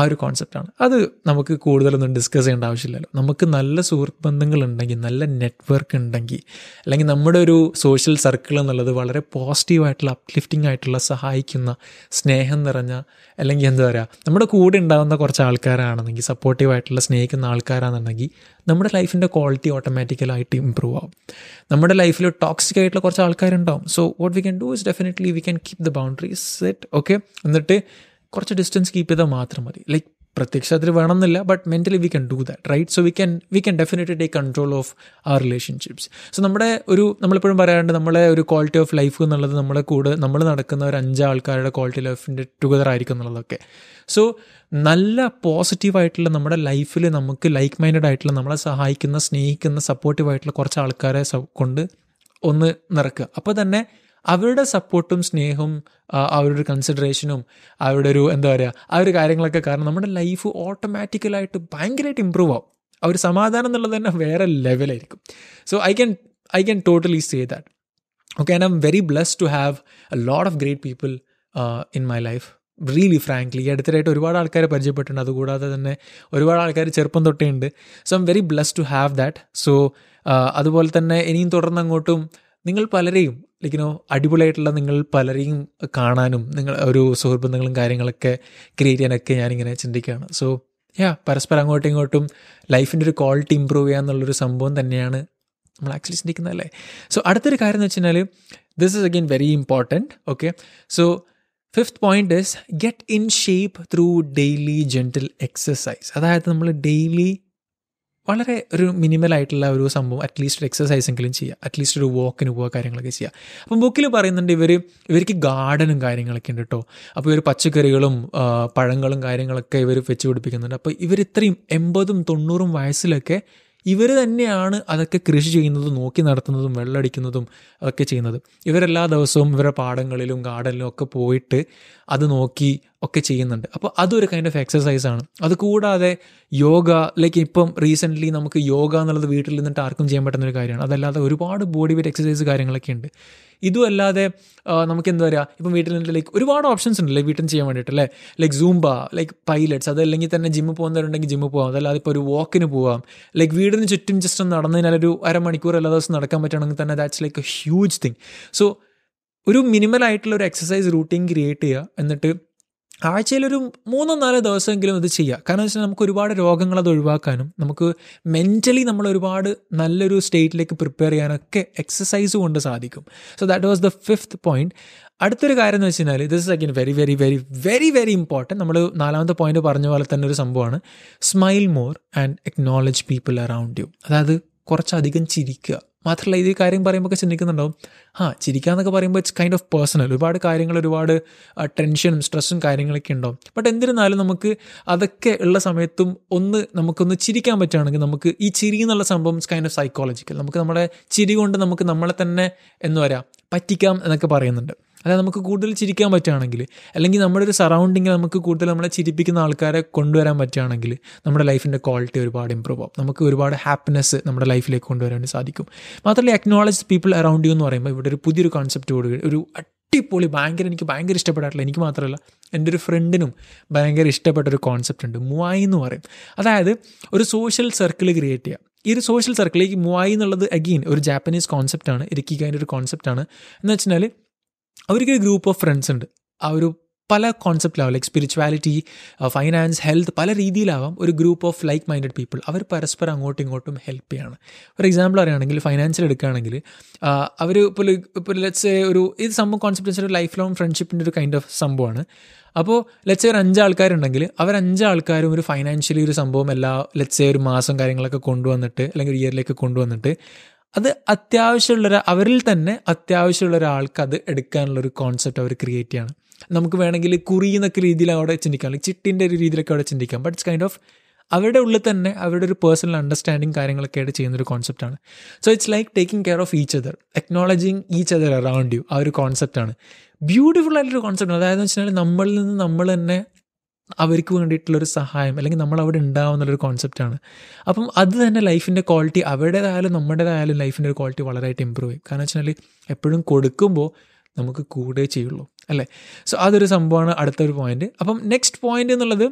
ആ ഒരു കോൺസെപ്റ്റാണ്. അത് നമുക്ക് കൂടുതലൊന്നും ഡിസ്കസ് ചെയ്യേണ്ട ആവശ്യമില്ലല്ലോ. നമുക്ക് നല്ല സുഹൃത്ത് ബന്ധങ്ങളുണ്ടെങ്കിൽ, നല്ല നെറ്റ്വർക്ക് ഉണ്ടെങ്കിൽ, അല്ലെങ്കിൽ നമ്മുടെ ഒരു സോഷ്യൽ സർക്കിൾ എന്നുള്ളത് വളരെ പോസിറ്റീവായിട്ടുള്ള അപ്ലിഫ്റ്റിംഗ് ആയിട്ടുള്ള സഹായിക്കുന്ന സ്നേഹം നിറഞ്ഞ, അല്ലെങ്കിൽ എന്താ പറയുക നമ്മുടെ കൂടെ ഉണ്ടാകുന്ന കുറച്ച് ആൾക്കാരാണെന്നെങ്കിൽ, സപ്പോർട്ടീവായിട്ടുള്ള സ്നേഹിക്കുന്ന ആൾക്കാരാണെന്നുണ്ടെങ്കിൽ നമ്മുടെ ലൈഫിൻ്റെ ക്വാളിറ്റി ഓട്ടോമാറ്റിക്കലായിട്ട് ഇമ്പ്രൂവ് ആവും. നമ്മുടെ ലൈഫിൽ ടോക്സിക് ആയിട്ടുള്ള കുറച്ച് ആൾക്കാരുണ്ടാവും. So what we can do is definitely we can keep the boundaries set. Okay, എന്നിട്ട് കുറച്ച് ഡിസ്റ്റൻസ് കീപ്പ് ചെയ്താൽ മാത്രം മതി. ലൈക്ക് പ്രത്യക്ഷ അതിൽ വേണമെന്നില്ല, but mentally we can do that, right? So we can we can definitely take control of ആ റിലേഷൻഷിപ്സ്. സോ നമ്മുടെ ഒരു നമ്മളെപ്പോഴും പറയാറുണ്ട് നമ്മളെ ഒരു ക്വാളിറ്റി ഓഫ് ലൈഫ് എന്നുള്ളത് നമ്മുടെ കൂടെ നമ്മൾ നടക്കുന്ന ഒരു അഞ്ച് ആൾക്കാരുടെ ക്വാളിറ്റി ലൈഫിൻ്റെ ടുഗദർ ആയിരിക്കും എന്നുള്ളതൊക്കെ. സോ നല്ല പോസിറ്റീവായിട്ടുള്ള നമ്മുടെ ലൈഫിൽ നമുക്ക് ലൈക്ക് മൈൻഡഡ് ആയിട്ടുള്ള നമ്മളെ സഹായിക്കുന്ന സ്നേഹിക്കുന്ന സപ്പോർട്ടീവായിട്ടുള്ള കുറച്ച് ആൾക്കാരെ കൊണ്ട് ഒന്ന് നിറക്കുക. അപ്പോൾ തന്നെ അവരുടെ സപ്പോർട്ടും സ്നേഹവും അവരുടെ ഒരു കൺസിഡറേഷനും അവരുടെ ഒരു എന്താ പറയുക ആ ഒരു കാര്യങ്ങളൊക്കെ കാരണം നമ്മുടെ ലൈഫ് ഓട്ടോമാറ്റിക്കലായിട്ട് ഭയങ്കരമായിട്ട് ഇമ്പ്രൂവ് ആവും. ആ ഒരു സമാധാനം എന്നുള്ളത് തന്നെ വേറെ ലെവലായിരിക്കും. So I can I can totally say that. Okay, and I'm very blessed to have a lot of great people in my life. Really frankly, ഈ അടുത്തിടായിട്ട് ഒരുപാട് ആൾക്കാരെ പരിചയപ്പെട്ടിട്ടുണ്ട്. അതുകൂടാതെ തന്നെ ഒരുപാട് ആൾക്കാർ ചെറുപ്പം തൊട്ടേ ഉണ്ട്. So I'm very blessed to have that. So അതുപോലെ തന്നെ ഇനിയും തുടർന്ന് അങ്ങോട്ടും നിങ്ങൾ പലരെയും ലൈക്കിനോ അടിപൊളിയായിട്ടുള്ള നിങ്ങൾ പലരെയും കാണാനും നിങ്ങൾ ഒരു സുഹൃബന്ധങ്ങളും കാര്യങ്ങളൊക്കെ ക്രിയേറ്റ് ചെയ്യാനൊക്കെ ഞാനിങ്ങനെ ചിന്തിക്കുകയാണ്. സോ യാ, പരസ്പരം അങ്ങോട്ടും ഇങ്ങോട്ടും ലൈഫിൻ്റെ ഒരു ക്വാളിറ്റി ഇമ്പ്രൂവ് ചെയ്യുക എന്നുള്ളൊരു സംഭവം തന്നെയാണ് നമ്മൾ ആക്ച്വലി ചിന്തിക്കുന്നതല്ലേ. സോ അടുത്തൊരു കാര്യം എന്ന് വെച്ച് കഴിഞ്ഞാൽ this is again very important. Okay, so fifth point is get in shape through daily gentle exercise. അതായത് നമ്മൾ ഡെയിലി വളരെ ഒരു മിനിമലായിട്ടുള്ള ഒരു സംഭവം അറ്റ്ലീസ്റ്റ് ഒരു എക്സസൈസെങ്കിലും ചെയ്യുക, അറ്റ്ലീസ്റ്റ് ഒരു വാക്കിന് പോവുക, കാര്യങ്ങളൊക്കെ ചെയ്യുക. അപ്പം ബുക്കിൽ പറയുന്നുണ്ട് ഇവർ ഇവർക്ക് ഗാർഡനും കാര്യങ്ങളൊക്കെ ഉണ്ട് കേട്ടോ. അപ്പോൾ ഇവർ പച്ചക്കറികളും പഴങ്ങളും കാര്യങ്ങളൊക്കെ ഇവർ വെച്ച് പിടിപ്പിക്കുന്നുണ്ട്. അപ്പോൾ ഇവർ ഇത്രയും എൺപതും തൊണ്ണൂറും വയസ്സിലൊക്കെ ഇവർ തന്നെയാണ് അതൊക്കെ കൃഷി ചെയ്യുന്നതും നോക്കി നടത്തുന്നതും വെള്ളമടിക്കുന്നതും ഒക്കെ ചെയ്യുന്നത്. ഇവരെല്ലാ ദിവസവും ഇവരുടെ പാടങ്ങളിലും ഗാർഡനിലും ഒക്കെ പോയിട്ട് അത് നോക്കി ഒക്കെ ചെയ്യുന്നുണ്ട്. അപ്പോൾ അതൊരു കൈൻഡ് ഓഫ് എക്സസൈസാണ്. അതുകൂടാതെ യോഗ, ലൈക്ക് ഇപ്പം റീസെൻ്റ്ലി നമുക്ക് യോഗ എന്നുള്ളത് വീട്ടിൽ നിന്നിട്ട് ആർക്കും ചെയ്യാൻ പറ്റുന്നൊരു കാര്യമാണ്. അതല്ലാതെ ഒരുപാട് ബോഡി വെയ്റ്റ് എക്സസൈസ് കാര്യങ്ങളൊക്കെ ഉണ്ട്. ഇതും അല്ലാതെ നമുക്ക് എന്താ പറയുക ഇപ്പം വീട്ടിൽ നിന്നിട്ട് ലൈക്ക് ഒരുപാട് ഓപ്ഷൻസ് ഉണ്ടല്ലേ വീട്ടിൽ ചെയ്യാൻ വേണ്ടിയിട്ട് അല്ലേ. ലൈക്ക് സൂംബ, ലൈക്ക് പൈലറ്റ്സ്, അതല്ലെങ്കിൽ തന്നെ ജിമ്മിൽ പോകുന്നവരുണ്ടെങ്കിൽ ജിമ്മിൽ പോകാം. അതല്ലാതെ ഇപ്പോൾ ഒരു വാക്കിന് പോകാം. ലൈക്ക് വീടിന് ചുറ്റും ജസ്റ്റ് ഒന്ന് നടന്നതിനാൽ ഒരു അരമണിക്കൂർ എല്ലാ ദിവസം നടക്കാൻ പറ്റുകയാണെങ്കിൽ തന്നെ that's like a huge thing. So ഒരു മിനിമലായിട്ടുള്ള ഒരു എക്സസൈസ് റൂട്ടീൻ ക്രിയേറ്റ് ചെയ്യുക. എന്നിട്ട് ആഴ്ചയിലൊരു മൂന്നോ നാലോ ദിവസമെങ്കിലും ഇത് ചെയ്യുക. കാരണം വെച്ചാൽ നമുക്ക് ഒരുപാട് രോഗങ്ങളത് ഒഴിവാക്കാനും നമുക്ക് മെൻ്റലി നമ്മൾ ഒരുപാട് നല്ലൊരു സ്റ്റേറ്റിലേക്ക് പ്രിപ്പയർ ചെയ്യാനൊക്കെ എക്സസൈസ് കൊണ്ട് സാധിക്കും. So that was the fifth point. അടുത്തൊരു കാര്യം എന്ന് വെച്ച് കഴിഞ്ഞാൽ this is again very very very very very important. നമ്മൾ നാലാമത്തെ പോയിൻ്റ് പറഞ്ഞ പോലെ തന്നെ ഒരു സംഭവമാണ് smile more and acknowledge people around you. അതായത് കുറച്ചധികം ചിരിക്കുക. മാത്രമല്ല ഇത് കാര്യം പറയുമ്പോൾ ചിന്തിക്കുന്നുണ്ടാവും ആ ചിരിക്കാന്നൊക്കെ പറയുമ്പോൾ ഇറ്റ്സ് കൈൻഡ് ഓഫ് പേഴ്സണൽ. ഒരുപാട് കാര്യങ്ങൾ ഒരുപാട് ടെൻഷനും സ്ട്രെസ്സും കാര്യങ്ങളൊക്കെ ഉണ്ടാവും. ബട്ട് എന്നിരുന്നാലും നമുക്ക് അതൊക്കെ ഉള്ള സമയത്തും ഒന്ന് നമുക്കൊന്ന് ചിരിക്കാൻ പറ്റുകയാണെങ്കിൽ നമുക്ക് ഈ ചിരി എന്നുള്ള സംഭവം ഇറ്റ്സ് കൈൻഡ് ഓഫ് സൈക്കോളജിക്കൽ. നമുക്ക് നമ്മുടെ ചിരി കൊണ്ട് നമുക്ക് നമ്മളെ തന്നെ എന്ന് പറയാം പറ്റിക്കാം എന്നൊക്കെ പറയുന്നുണ്ട്. അതായത് നമുക്ക് കൂടുതൽ ചിരിക്കാൻ പറ്റുകയാണെങ്കിൽ അല്ലെങ്കിൽ നമ്മുടെ ഒരു സറൗണ്ടിങ്ങിൽ നമുക്ക് കൂടുതൽ നമ്മളെ ചിരിപ്പിക്കുന്ന ആൾക്കാരെ കൊണ്ടുവരാൻ പറ്റുകയാണെങ്കിൽ നമ്മുടെ ലൈഫിൻ്റെ ക്വാളിറ്റി ഒരുപാട് ഇമ്പ്രൂവ് ആവും. നമുക്ക് ഒരുപാട് ഹാപ്പിനെസ് നമ്മുടെ ലൈഫിലേക്ക് കൊണ്ടുവരാൻ സാധിക്കും. മാത്രമല്ല എക്നോളജ് പീപ്പിൾ അറൗണ്ട് യു എന്ന് പറയുമ്പോൾ ഇവിടെ ഒരു പുതിയൊരു കോൺസെപ്റ്റ് കൂടി, ഒരു അടിപൊളി ഭയങ്കര എനിക്ക് ഭയങ്കര ഇഷ്ടപ്പെട്ടായിട്ടുള്ള, എനിക്ക് മാത്രമല്ല എൻ്റെ ഒരു ഫ്രണ്ടിനും ഭയങ്കര ഇഷ്ടപ്പെട്ടൊരു കോൺസെപ്റ്റ് ഉണ്ട്, മൂവായി എന്ന് പറയും. അതായത് ഒരു സോഷ്യൽ സർക്കിൾ ക്രിയേറ്റ് ചെയ്യുക. ഈ ഒരു സോഷ്യൽ സർക്കിളിലേക്ക് മൂവായി എന്നുള്ളത് അഗെയിൻ ഒരു ജാപ്പനീസ് കോൺസെപ്റ്റാണ്, ഇക്കിഗായിൻ്റെ ഒരു കോൺസെപ്റ്റാണ്. എന്ന് വെച്ചാൽ അവർക്കൊരു ഗ്രൂപ്പ് ഓഫ് ഫ്രണ്ട്സ് ഉണ്ട്. ആ ഒരു പല concept level like spirituality, finance, health പല രീതിയിലാവാം ഒരു group of like minded people അവർ പരസ്പരം അങ്ങോട്ടും ഇങ്ങോട്ടും ഹെൽപ്പ് ചെയ്യാണ്. ഫോർ എക്സാമ്പിൾ പറയുകയാണെങ്കിൽ ഫൈനാൻഷ്യൽ എടുക്കുകയാണെങ്കിൽ അവർ ഇപ്പോൾ ഇപ്പോൾ ലെറ്റ്സ് ഒരു ഇത് സംഭവം കോൺസെപ്റ്റ് ഒരു ലൈഫ് ലോങ് ഫ്രണ്ട്ഷിപ്പിൻ്റെ ഒരു കൈൻഡ് ഓഫ് സംഭവമാണ്. അപ്പോൾ ലെറ്റ്സ് ഒരു അഞ്ചാൾക്കാരുണ്ടെങ്കിൽ അവർ അഞ്ചാൾക്കാരും ഒരു ഫൈനാൻഷ്യലി ഒരു സംഭവം എല്ലാ ലെറ്റ്സ് ഒരു മാസം കാര്യങ്ങളൊക്കെ കൊണ്ടുവന്നിട്ട് അല്ലെങ്കിൽ ഒരു ഇയറിലേക്ക് കൊണ്ടുവന്നിട്ട് അത് അത്യാവശ്യമുള്ളൊരു അവരിൽ തന്നെ അത്യാവശ്യമുള്ള ഒരാൾക്ക് അത് എടുക്കാനുള്ളൊരു കോൺസെപ്റ്റ് അവർ ക്രിയേറ്റ് ചെയ്യാണ്. നമുക്ക് വേണമെങ്കിൽ കുറിയെന്നൊക്കെ രീതിയിൽ അവിടെ ചിന്തിക്കാം, അല്ലെങ്കിൽ ചിട്ടിൻ്റെ ഒരു രീതിയിലൊക്കെ അവിടെ ചിന്തിക്കാം. ബട്ട് ഇറ്റ്സ് കൈൻഡ് ഓഫ് അവരുടെ ഉള്ളിൽ തന്നെ അവരുടെ ഒരു പേഴ്സണൽ അണ്ടർസ്റ്റാൻഡിങ് കാര്യങ്ങളൊക്കെ ആയിട്ട് ചെയ്യുന്നൊരു കോൺസെപ്റ്റാണ്. So it's like taking care of each other, acknowledging each other around you. ആ ഒരു കോൺസെപ്റ്റാണ്, ബ്യൂട്ടിഫുൾ ആയിട്ടൊരു കോൺസെപ്റ്റ്. അതായത് വെച്ചാൽ നമ്മളിൽ നിന്ന് നമ്മൾ തന്നെ അവർക്ക് വേണ്ടിയിട്ടുള്ളൊരു സഹായം അല്ലെങ്കിൽ നമ്മൾ അവിടെ ഉണ്ടാവുന്നുള്ളൊരു കോൺസെപ്റ്റാണ്. അപ്പം അത് തന്നെ ലൈഫിൻ്റെ ക്വാളിറ്റി അവരുടേതായാലും നമ്മുടേതായാലും ലൈഫിൻ്റെ ഒരു ക്വാളിറ്റി വളരെയായിട്ട് ഇമ്പ്രൂവ് ചെയ്യും. കാരണം വെച്ചാൽ എപ്പോഴും കൊടുക്കുമ്പോൾ നമുക്ക് കൂടെ ചെയ്യുള്ളൂ അല്ലേ. സോ അതൊരു സംഭവമാണ് അടുത്തൊരു പോയിൻറ്റ്. അപ്പം നെക്സ്റ്റ് പോയിൻ്റ് എന്നുള്ളത്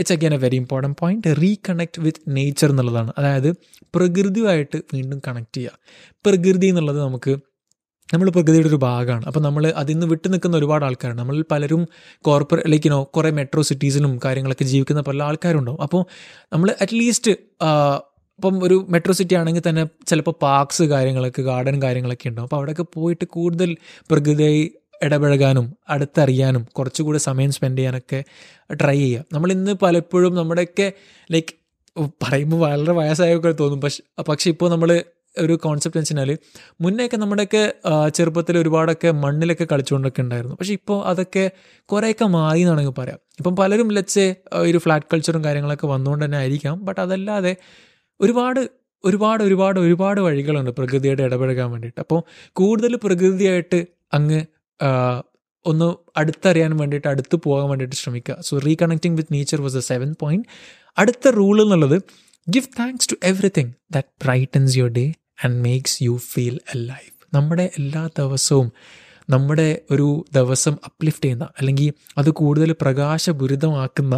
it's again a very important point, reconnect with nature എന്നുള്ളതാണ്. അതായത് പ്രകൃതിയുമായിട്ട് വീണ്ടും കണക്ട് ചെയ്യുക. പ്രകൃതി എന്നുള്ളത് നമുക്ക് നമ്മൾ പ്രകൃതിയുടെ ഒരു ഭാഗമാണ്. അപ്പോൾ നമ്മൾ അതിൽ നിന്ന് വിട്ടു നിൽക്കുന്ന ഒരുപാട് ആൾക്കാരുണ്ട്. നമ്മളിൽ പലരും കോർപ്പറേറ്റ് ലൈക്കിനോ കുറേ മെട്രോ സിറ്റീസിലും കാര്യങ്ങളൊക്കെ ജീവിക്കുന്ന പല ആൾക്കാരുണ്ടാവും. അപ്പോൾ നമ്മൾ അറ്റ്ലീസ്റ്റ് ഇപ്പം ഒരു മെട്രോ സിറ്റി ആണെങ്കിൽ തന്നെ ചിലപ്പോൾ പാർക്സ് കാര്യങ്ങളൊക്കെ ഗാർഡൻ കാര്യങ്ങളൊക്കെ ഉണ്ടാവും. അപ്പോൾ അവിടെയൊക്കെ പോയിട്ട് കൂടുതൽ പ്രകൃതിയായി ഇടപഴകാനും അടുത്തറിയാനും കുറച്ചുകൂടി സമയം സ്പെൻഡ് ചെയ്യാനൊക്കെ ട്രൈ ചെയ്യുക. നമ്മൾ ഇന്ന് പലപ്പോഴും നമ്മുടെയൊക്കെ ലൈക്ക് പറയുമ്പോൾ വളരെ വയസ്സായൊക്കെ തോന്നും, പക്ഷേ പക്ഷേ ഇപ്പോൾ നമ്മൾ ഒരു കോൺസെപ്റ്റ് എന്ന് വെച്ചാൽ മുന്നേയൊക്കെ നമ്മുടെയൊക്കെ ചെറുപ്പത്തിൽ ഒരുപാടൊക്കെ മണ്ണിലൊക്കെ കളിച്ചുകൊണ്ടൊക്കെ ഉണ്ടായിരുന്നു. പക്ഷേ ഇപ്പോൾ അതൊക്കെ കുറേയൊക്കെ മാറി എന്നാണെങ്കിൽ പറയാം. ഇപ്പം പലരും ലച്ച് ഒരു ഫ്ലാറ്റ് കൾച്ചറും കാര്യങ്ങളൊക്കെ വന്നുകൊണ്ട് തന്നെ ആയിരിക്കാം. ബട്ട് അതല്ലാതെ ഒരുപാട് ഒരുപാട് ഒരുപാട് ഒരുപാട് വഴികളുണ്ട് പ്രകൃതിയായിട്ട് ഇടപഴകാൻ വേണ്ടിയിട്ട്. അപ്പോൾ കൂടുതൽ പ്രകൃതിയായിട്ട് അങ്ങ് ഒന്ന് അടുത്തറിയാൻ വേണ്ടിയിട്ട് അടുത്ത് പോകാൻ വേണ്ടിയിട്ട് ശ്രമിക്കുക. So reconnecting with nature was the seventh point. അടുത്ത റൂൾ എന്നുള്ളത് give thanks to everything that brightens your day and makes you feel alive. നമ്മുടെ എല്ലാ ദിവസവും നമ്മുടെ ഒരു ദിവസം അപ്ലിഫ്റ്റ് ചെയ്യുന്ന അല്ലെങ്കിൽ അത് കൂടുതൽ പ്രകാശപൂരിതമാക്കുന്ന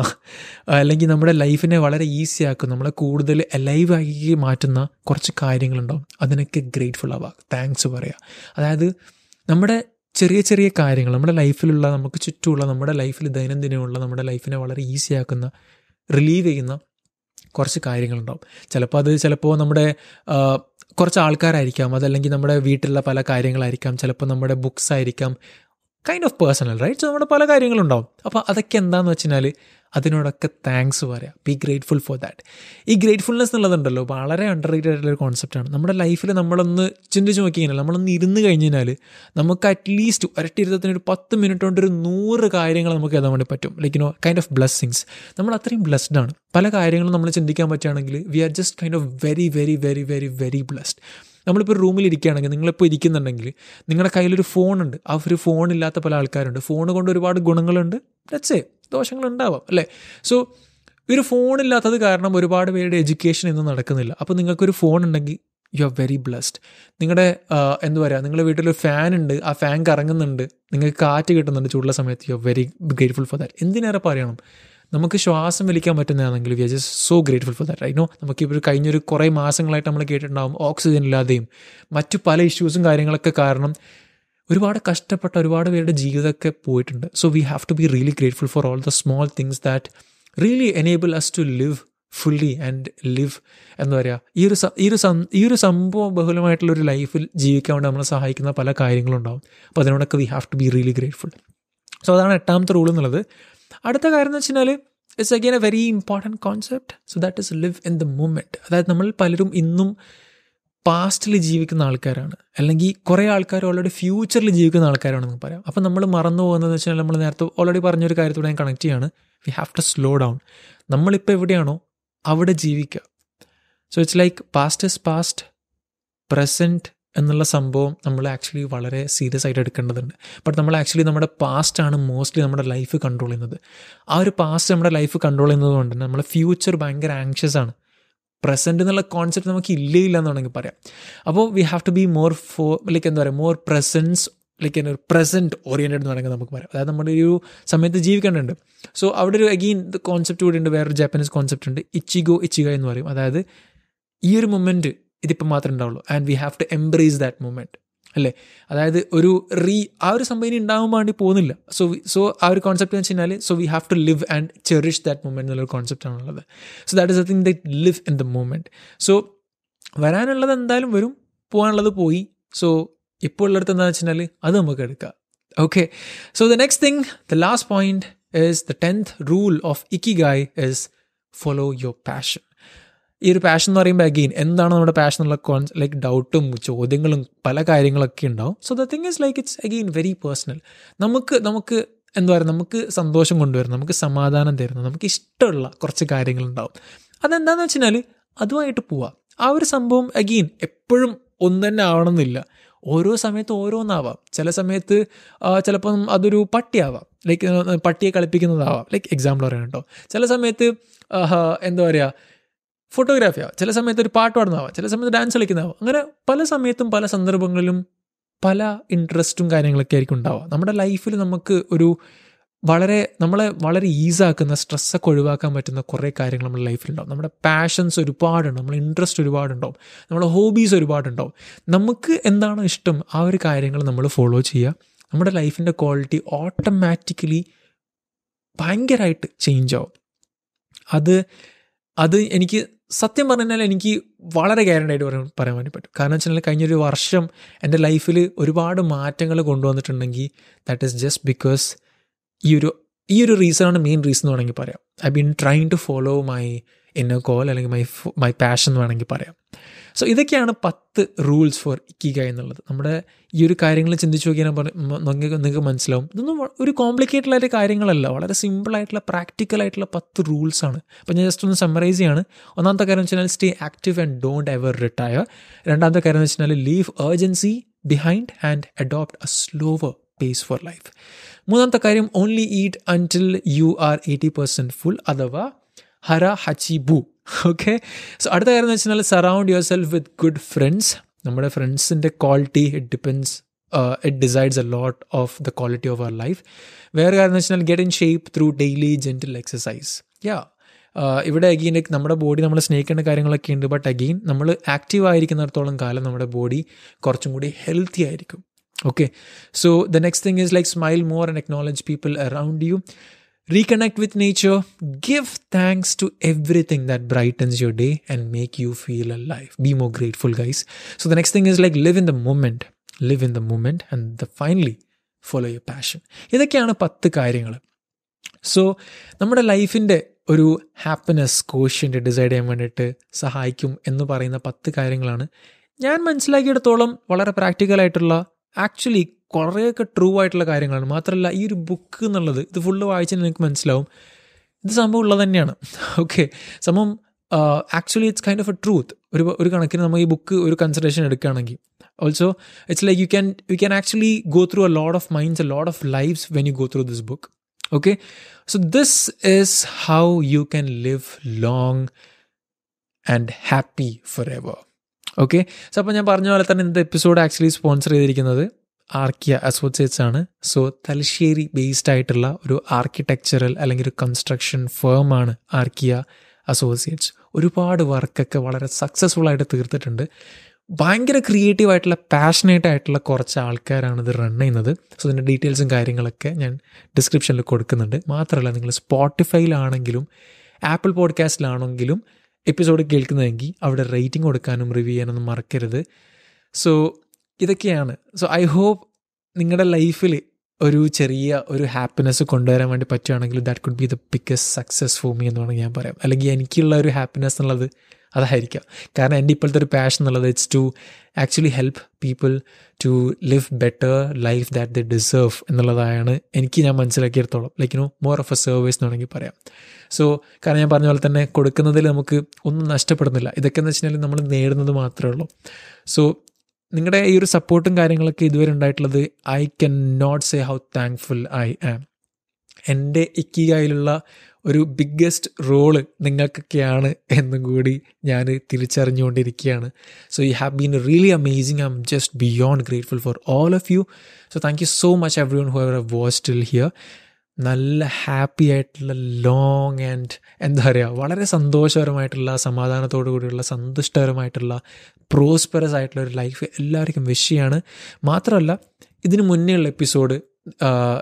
അല്ലെങ്കിൽ നമ്മുടെ ലൈഫിനെ വളരെ ഈസി ആക്കുന്ന നമ്മളെ കൂടുതൽ അലൈവാക്കി മാറ്റുന്ന കുറച്ച് കാര്യങ്ങളുണ്ടാവും. അതിനൊക്കെ ഗ്രേറ്റ്ഫുൾ ആവുക, താങ്ക്സ് പറയുക. അതായത് നമ്മുടെ ചെറിയ ചെറിയ കാര്യങ്ങൾ നമ്മുടെ ലൈഫിലുള്ള നമുക്ക് ചുറ്റുമുള്ള നമ്മുടെ ലൈഫിൽ ദൈനംദിനമുള്ള നമ്മുടെ ലൈഫിനെ വളരെ ഈസി ആക്കുന്ന റിലീവ് ചെയ്യുന്ന കുറച്ച് കാര്യങ്ങളുണ്ടാവും. ചിലപ്പോൾ അത് ചിലപ്പോൾ നമ്മുടെ കുറച്ച് ആൾക്കാരായിരിക്കാം, അതല്ലെങ്കിൽ നമ്മുടെ വീട്ടിലുള്ള പല കാര്യങ്ങളായിരിക്കാം, ചിലപ്പോൾ നമ്മുടെ ബുക്സ് ആയിരിക്കാം, kind of personal right. So നമ്മുടെ പല കാര്യങ്ങളുണ്ടാവും. അപ്പോൾ അതൊക്കെ എന്താണെന്ന് വെച്ച് കഴിഞ്ഞാൽ അതിനോടൊക്കെ താങ്ക്സ് പറയാം, ബി ഗ്രേറ്റ്ഫുൾ ഫോർ ദാറ്റ്. ഈ ഗ്രേറ്റ്ഫുൾനെസ് എന്നുള്ളതുണ്ടല്ലോ വളരെ അണ്ടർ റേറ്റഡ് ആയിട്ടുള്ളൊരു കോൺസെപ്റ്റാണ്. നമ്മുടെ ലൈഫിൽ നമ്മളൊന്ന് ചിന്തിച്ച് നോക്കി കഴിഞ്ഞാൽ നമ്മളൊന്ന് ഇരുന്ന് കഴിഞ്ഞ് കഴിഞ്ഞാൽ നമുക്ക് അറ്റ്ലീസ്റ്റ് ഒരട്ടിരുത്തത്തിന് ഒരു പത്ത് മിനിറ്റ് കൊണ്ട് ഒരു നൂറ് കാര്യങ്ങൾ നമുക്ക് എഴുതാൻ വേണ്ടി പറ്റും. Like you know kind of blessings. നമ്മൾ അത്രയും ബ്ലെസ്ഡ് ആണ്. പല കാര്യങ്ങളും നമ്മൾ ചിന്തിക്കാൻ പറ്റുകയാണെങ്കിൽ we are just kind of very very very very very blessed. നമ്മളിപ്പോൾ റൂമിൽ ഇരിക്കുകയാണെങ്കിൽ നിങ്ങളിപ്പോൾ ഇരിക്കുന്നുണ്ടെങ്കിൽ നിങ്ങളുടെ കയ്യിലൊരു ഫോണുണ്ട്. ആ ഒരു ഫോണില്ലാത്ത പല ആൾക്കാരുണ്ട്. ഫോൺ കൊണ്ട് ഒരുപാട് ഗുണങ്ങളുണ്ട്, ദാറ്റ്സ് ഇറ്റ്. ദോഷങ്ങളുണ്ടാവാം അല്ലേ. സോ ഒരു ഫോണില്ലാത്തത് കാരണം ഒരുപാട് പേരുടെ എഡ്യൂക്കേഷൻ ഇന്നും നടക്കുന്നില്ല. അപ്പോൾ നിങ്ങൾക്കൊരു ഫോൺ ഉണ്ടെങ്കിൽ യു ആർ വെരി ബ്ലെസ്ഡ്. നിങ്ങളുടെ എന്താ പറയുക, നിങ്ങളുടെ വീട്ടിലൊരു ഫാനുണ്ട്, ആ ഫാൻ കറങ്ങുന്നുണ്ട്, നിങ്ങൾക്ക് കാറ്റ് കിട്ടുന്നുണ്ട് ചൂടുള്ള സമയത്ത്, you are very grateful for that. എന്തിനേറെ പറയണം, നമുക്ക് ശ്വാസം വലിക്കാൻ പറ്റുന്നതാണെങ്കിൽ we are just so grateful for that. I know നമുക്കിപ്പോൾ കഴിഞ്ഞൊരു കുറേ മാസങ്ങളായിട്ട് നമ്മൾ കേട്ടിട്ടുണ്ടാകും ഓക്സിജൻ ഇല്ലാതെയും മറ്റു പല ഇഷ്യൂസും കാര്യങ്ങളൊക്കെ കാരണം ഒരുപാട് കഷ്ടപ്പെട്ട ഒരുപാട് പേരുടെ ജീവിതമൊക്കെ പോയിട്ടുണ്ട്. So we have to be really grateful for all the small things that really enable us to live fully and live എന്താ പറയുക, ഈ ഒരു ഈ ഒരു ഈ ഒരു സംഭവം ബഹുലമായിട്ടുള്ളൊരു ലൈഫിൽ ജീവിക്കാൻ വേണ്ടി നമ്മളെ സഹായിക്കുന്ന പല കാര്യങ്ങളുണ്ടാകും. അപ്പോൾ അതിനോടൊക്കെ we have to be really grateful. So അതാണ് എട്ടാമത്തെ റൂൾ എന്നുള്ളത്. അടുത്ത കാര്യം എന്ന് വെച്ചാൽ it's again a very important concept. So that is live in the moment. അതായത് നമ്മൾ പലരും ഇന്നും പാസ്റ്റിൽ ജീവിക്കുന്ന ആൾക്കാരാണ്, അല്ലെങ്കിൽ കുറേ ആൾക്കാർ ഓൾറെഡി ഫ്യൂച്ചറിൽ ജീവിക്കുന്ന ആൾക്കാരാണെന്ന് പറയാം. അപ്പോൾ നമ്മൾ മറന്നു പോകുന്നതെന്ന് വെച്ചാൽ നമ്മൾ നേരത്തെ ഓൾറെഡി പറഞ്ഞൊരു കാര്യത്തോടെ ഞാൻ കണക്ട് ചെയ്യാണ്, we have to slow down. നമ്മളിപ്പോൾ എവിടെയാണോ അവിടെ ജീവിക്കുക. So it's like past is past, present എന്നുള്ള സംഭവം നമ്മൾ ആക്ച്വലി വളരെ സീരിയസ് ആയിട്ട് എടുക്കേണ്ടതുണ്ട്. ബട്ട് നമ്മൾ ആക്ച്വലി നമ്മുടെ പാസ്റ്റാണ് മോസ്റ്റ്ലി നമ്മുടെ ലൈഫ് കൺട്രോൾ ചെയ്യുന്നത്. ആ ഒരു പാസ്റ്റ് നമ്മുടെ ലൈഫ് കൺട്രോൾ ചെയ്യുന്നത് കൊണ്ട് തന്നെ നമ്മുടെ ഫ്യൂച്ചർ ഭയങ്കര ആങ്ഷ്യസ് ആണ്. പ്രസൻറ്റ് എന്നുള്ള കോൺസെപ്റ്റ് നമുക്ക് ഇല്ലേ ഇല്ല എന്ന് വേണമെങ്കിൽ പറയാം. അപ്പോൾ we have to be more for like എന്താ പറയുക മോർ പ്രസൻസ് ലൈക്ക് എന്താ പറയുക പ്രസൻറ്റ് ഓറിയൻറ്റഡ് എന്ന് വേണമെങ്കിൽ നമുക്ക് പറയാം. അതായത് നമ്മുടെ ഒരു സമയത്ത് ജീവിക്കേണ്ടതുണ്ട്. സോ അവിടെ ഒരു അഗെയിൻ കോൺസെപ്റ്റ് കൂടി ഉണ്ട്, വേറൊരു ജാപ്പനീസ് കോൺസെപ്റ്റ് ഉണ്ട്, ഇച്ചിഗോ ഇച്ചിഗായി എന്ന് പറയും. അതായത് ഈ ഒരു മൊമെൻറ്റ് ഇതിപ്പോൾ മാത്രമേ ഉണ്ടാവുള്ളൂ and we have to embrace that moment. അല്ലേ? അതായത് ഒരു റീ ആ ഒരു സംഭവം ഉണ്ടാകാൻ വേണ്ടി പോകുന്നില്ല. സോ സോ ആ ഒരു കോൺസെപ്റ്റ് എന്ന് വെച്ച് കഴിഞ്ഞാൽ so we have to live and cherish that moment എന്നുള്ളൊരു കോൺസെപ്റ്റാണുള്ളത്. So that is the thing that live in the moment. So വരാനുള്ളത് എന്തായാലും വരും, പോകാനുള്ളത് പോയി. സോ ഇപ്പോൾ ഉള്ളിടത്ത് എന്താണെന്ന് വെച്ച് കഴിഞ്ഞാൽ അത് നമുക്ക് എടുക്കാം. Okay, so the next thing, the last point is the tenth rule of ikigai is follow your passion. ഈ ഒരു പാഷൻ എന്ന് പറയുമ്പോൾ അഗെയിൻ എന്താണ് നമ്മുടെ പാഷൻ എന്നുള്ള കോൺസ് ലൈക്ക് ഡൗട്ടും ചോദ്യങ്ങളും പല കാര്യങ്ങളൊക്കെ ഉണ്ടാവും. So the thing is like it's again very personal. നമുക്ക് നമുക്ക് എന്താ പറയുക, നമുക്ക് സന്തോഷം കൊണ്ടുവരുന്ന, നമുക്ക് സമാധാനം തരുന്ന, നമുക്ക് ഇഷ്ടമുള്ള കുറച്ച് കാര്യങ്ങളുണ്ടാവും. അതെന്താണെന്ന് വെച്ച് കഴിഞ്ഞാൽ അതുമായിട്ട് പോവുക. ആ ഒരു സംഭവം അഗെയിൻ എപ്പോഴും ഒന്ന് തന്നെ ആവണമെന്നില്ല, ഓരോ സമയത്ത് ഓരോന്നാവാം. ചില സമയത്ത് ചിലപ്പം അതൊരു പട്ടിയാവാം, ലൈക്ക് പട്ടിയെ കളിപ്പിക്കുന്നതാവാം, ലൈക്ക് എക്സാമ്പിൾ പറയണം കേട്ടോ. ചില സമയത്ത് എന്താ പറയുക, ഫോട്ടോഗ്രാഫി ആവാം, ചില സമയത്ത് ഒരു പാട്ട് പാടുന്നതാവാം, ചില സമയത്ത് ഡാൻസ് കളിക്കുന്നതാവാം. അങ്ങനെ പല സമയത്തും പല സന്ദർഭങ്ങളിലും പല ഇൻട്രസ്റ്റും കാര്യങ്ങളൊക്കെ ആയിരിക്കും ഉണ്ടാവുക. നമ്മുടെ ലൈഫിൽ നമുക്ക് ഒരു വളരെ നമ്മളെ വളരെ ഈസാക്കുന്ന, സ്ട്രെസ്സൊക്കെ ഒഴിവാക്കാൻ പറ്റുന്ന കുറേ കാര്യങ്ങൾ നമ്മുടെ ലൈഫിലുണ്ടാവും. നമ്മുടെ പാഷൻസ് ഒരുപാടുണ്ടാവും, നമ്മുടെ ഇൻട്രസ്റ്റ് ഒരുപാടുണ്ടാവും, നമ്മുടെ ഹോബീസ് ഒരുപാടുണ്ടാവും. നമുക്ക് എന്താണോ ഇഷ്ടം ആ ഒരു കാര്യങ്ങൾ നമ്മൾ ഫോളോ ചെയ്യുക. നമ്മുടെ ലൈഫിൻ്റെ ക്വാളിറ്റി ഓട്ടോമാറ്റിക്കലി ഭയങ്കരമായിട്ട് ചേഞ്ച് ആവും. അത് അത് എനിക്ക് സത്യം പറഞ്ഞു കഴിഞ്ഞാൽ എനിക്ക് വളരെ ഗ്യാരണ്ടായിട്ട് പറയാൻ പറയാൻ വേണ്ടി പറ്റും. കാരണം എന്ന് വെച്ചാൽ കഴിഞ്ഞൊരു വർഷം എൻ്റെ ലൈഫിൽ ഒരുപാട് മാറ്റങ്ങൾ കൊണ്ടുവന്നിട്ടുണ്ടെങ്കിൽ ദാറ്റ് ഈസ് ജസ്റ്റ് ബിക്കോസ് ഈ ഒരു ഈ ഒരു റീസണാണ് മെയിൻ റീസൺ എന്ന് വേണമെങ്കിൽ പറയാം. I been trying to follow my inner goal അല്ലെങ്കിൽ മൈ മൈ പാഷൻ എന്ന് വേണമെങ്കിൽ പറയാം. സോ ഇതൊക്കെയാണ് പത്ത് റൂൾസ് ഫോർ ഇക്കിഗായി എന്നുള്ളത്. നമ്മുടെ ഈ ഒരു കാര്യങ്ങൾ ചിന്തിച്ച് നോക്കിയാൽ നിങ്ങൾക്ക് നിങ്ങൾക്ക് മനസ്സിലാവും ഇതൊന്നും ഒരു കോംപ്ലിക്കേറ്റഡ് ആയിട്ട് കാര്യങ്ങളല്ല, വളരെ സിമ്പിളായിട്ടുള്ള പ്രാക്ടിക്കലായിട്ടുള്ള പത്ത് റൂൾസാണ്. അപ്പോൾ ഞാൻ ജസ്റ്റ് ഒന്ന് സമ്മറൈസ് ചെയ്യാണ്. ഒന്നാമത്തെ കാര്യം എന്ന് വെച്ചാൽ stay active and don't ever retire. രണ്ടാമത്തെ കാര്യം എന്ന് വെച്ചാൽ leave urgency behind and adopt a slower pace for life. മൂന്നാമത്തെ കാര്യം only eat until you are eighty percent full അഥവാ ഹര ഹച്ചിബു. ഓക്കെ, സോ അടുത്ത കാര്യം എന്ന് വെച്ചാൽ surround yourself with good friends. നമ്മുടെ ഫ്രണ്ട്സിൻ്റെ quality it depends it decides a lot of the quality of our life. വേറെ കാര്യം എന്ന് വെച്ചാൽ get in shape through daily gentle exercise. Yeah ഇവിടെ അഗെയിൻ നമ്മുടെ ബോഡി നമ്മൾ സ്നേഹിക്കേണ്ട കാര്യങ്ങളൊക്കെ ഉണ്ട്, ബട്ട് അഗെയിൻ നമ്മൾ ആക്റ്റീവ് ആയിരിക്കുന്നിടത്തോളം കാലം നമ്മുടെ ബോഡി കുറച്ചും കൂടി ഹെൽത്തി ആയിരിക്കും. Okay, so the next thing is like smile more and acknowledge people around you. Reconnect with nature. Give thanks to everything that brightens your day and make you feel alive. Be more grateful, guys. So the next thing is like live in the moment. Live in the moment and the finally follow your passion. ഇതൊക്കെയാണ് പത്ത് കാര്യങ്ങൾ. സോ നമ്മുടെ ലൈഫിൻ്റെ ഒരു ഹാപ്പിനെസ് ക്വോഷ്യൻ്റ് ഡിസൈഡ് ചെയ്യാൻ വേണ്ടിയിട്ട് സഹായിക്കും എന്ന് പറയുന്ന പത്ത് കാര്യങ്ങളാണ് ഞാൻ മനസ്സിലാക്കിയെടുത്തോളം വളരെ പ്രാക്ടിക്കലായിട്ടുള്ള, ആക്ച്വലി കുറേയൊക്കെ ട്രൂ ആയിട്ടുള്ള കാര്യങ്ങളാണ്. മാത്രമല്ല ഈ ഒരു ബുക്ക് എന്നുള്ളത് ഇത് ഫുള്ള് വായിച്ചാൽ നിങ്ങൾക്ക് മനസ്സിലാവും ഇത് സംഭവം ഉള്ളത് തന്നെയാണ്. ഓക്കെ, സംഭവം actually it's kind of a truth. ഒരു ഒരു കണക്കിന് നമ്മൾ ഈ ബുക്ക് ഒരു കൺസിഡറേഷൻ എടുക്കുകയാണെങ്കിൽ also it's like you can you can actually go through a lot of minds, a lot of lifes when you go through this book. Okay, so this is how you can live long and happy for ever. Okay, so അപ്പോൾ ഞാൻ പറഞ്ഞ പോലെ തന്നെ ഇന്നത്തെ എപ്പിസോഡ് ആക്ച്വലി സ്പോൺസർ ചെയ്തിരിക്കുന്നത് ആർക്കിയ അസോസിയേറ്റ്സ് ആണ്. സോ തലശ്ശേരി ബേസ്ഡ് ആയിട്ടുള്ള ഒരു ആർക്കിടെക്ചറൽ അല്ലെങ്കിൽ ഒരു കൺസ്ട്രക്ഷൻ ഫേമാണ് ആർക്കിയ അസോസിയേറ്റ്സ്. ഒരുപാട് വർക്കൊക്കെ വളരെ സക്സസ്ഫുൾ ആയിട്ട് തീർത്തിട്ടുണ്ട്. ഭയങ്കര ക്രിയേറ്റീവ് ആയിട്ടുള്ള പാഷനേറ്റ് ആയിട്ടുള്ള കുറച്ച് ആൾക്കാരാണ് ഇത് റൺ ചെയ്യുന്നത്. സോ ഇതിൻ്റെ ഡീറ്റെയിൽസും കാര്യങ്ങളൊക്കെ ഞാൻ ഡിസ്ക്രിപ്ഷനിൽ കൊടുക്കുന്നുണ്ട്. മാത്രമല്ല നിങ്ങൾ സ്പോട്ടിഫൈയിലാണെങ്കിലും ആപ്പിൾ പോഡ്കാസ്റ്റിലാണെങ്കിലും എപ്പിസോഡ് കേൾക്കുന്നതെങ്കിൽ അവിടെ റേറ്റിംഗ് കൊടുക്കാനും റിവ്യൂ ചെയ്യാനൊന്നും മറക്കരുത്. സോ ഇതൊക്കെയാണ്. സോ ഐ ഹോപ്പ് നിങ്ങളുടെ ലൈഫിൽ ഒരു ചെറിയ ഒരു ഹാപ്പിനെസ് കൊണ്ടുവരാൻ വേണ്ടി പറ്റുകയാണെങ്കിൽ that could be the biggest success for me എന്ന് വേണമെങ്കിൽ ഞാൻ പറയാം. അല്ലെങ്കിൽ എനിക്കുള്ള ഒരു ഹാപ്പിനെസ് എന്നുള്ളത് അതായിരിക്കാം. കാരണം എൻ്റെ ഇപ്പോഴത്തെ ഒരു പാഷൻ എന്നുള്ളത് it's to actually help people to live better life that they deserve എന്നുള്ളതാണ് എനിക്ക് ഞാൻ മനസ്സിലാക്കിയെടുത്തോളം. Like no more of a service എന്ന് വേണമെങ്കിൽ പറയാം. സോ കാരണം ഞാൻ പറഞ്ഞ പോലെ തന്നെ കൊടുക്കുന്നതിൽ നമുക്ക് ഒന്നും നഷ്ടപ്പെടുന്നില്ല. ഇതൊക്കെ എന്ന് വെച്ചാൽ നമ്മൾ നേടുന്നത് മാത്രമേ ഉള്ളൂ. സോ നിങ്ങളുടെ ഈ ഒരു സപ്പോർട്ടും കാര്യങ്ങളൊക്കെ ഇതുവരെ ഉണ്ടായിട്ടുള്ളത് I can not say how thankful I am. എൻ്റെ ഇക്കിഗായിലുള്ള ഒരു ബിഗ്ഗസ്റ്റ് റോള് നിങ്ങൾക്കൊക്കെയാണ് എന്നും കൂടി ഞാൻ തിരിച്ചറിഞ്ഞുകൊണ്ടിരിക്കുകയാണ്. So you have been really amazing. I M just beyond grateful for all of you. So thank you so much everyone who have watched till here. നല്ല ഹാപ്പി ആയിട്ടുള്ള ലോങ് ആൻഡ് എന്താ പറയുക വളരെ സന്തോഷകരമായിട്ടുള്ള സമാധാനത്തോടു കൂടിയുള്ള സന്തുഷ്ടകരമായിട്ടുള്ള പ്രോസ്പെറസ് ആയിട്ടുള്ള ഒരു ലൈഫ് എല്ലാവർക്കും വിഷ് ചെയ്യാണ്. മാത്രമല്ല ഇതിന് മുന്നേയുള്ള എപ്പിസോഡ്